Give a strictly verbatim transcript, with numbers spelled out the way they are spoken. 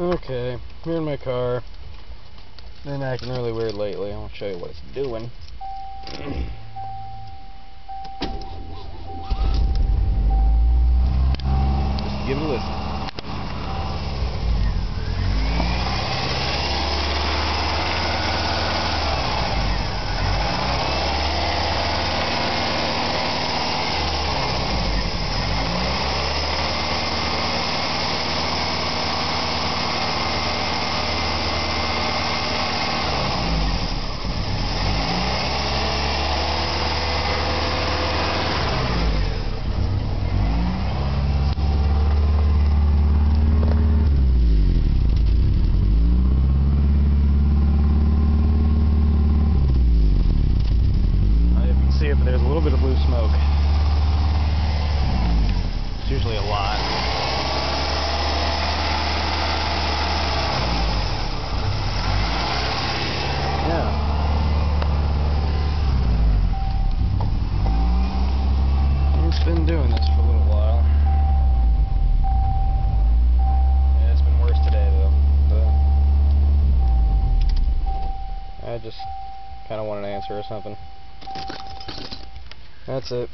Okay, here in my car. Been acting really weird lately. I won't show you what it's doing. Just give it a listen. There's a little bit of blue smoke. It's usually a lot. Yeah. It's been doing this for a little while. Yeah, it's been worse today though. But I just kind of wanted an answer or something. That's it.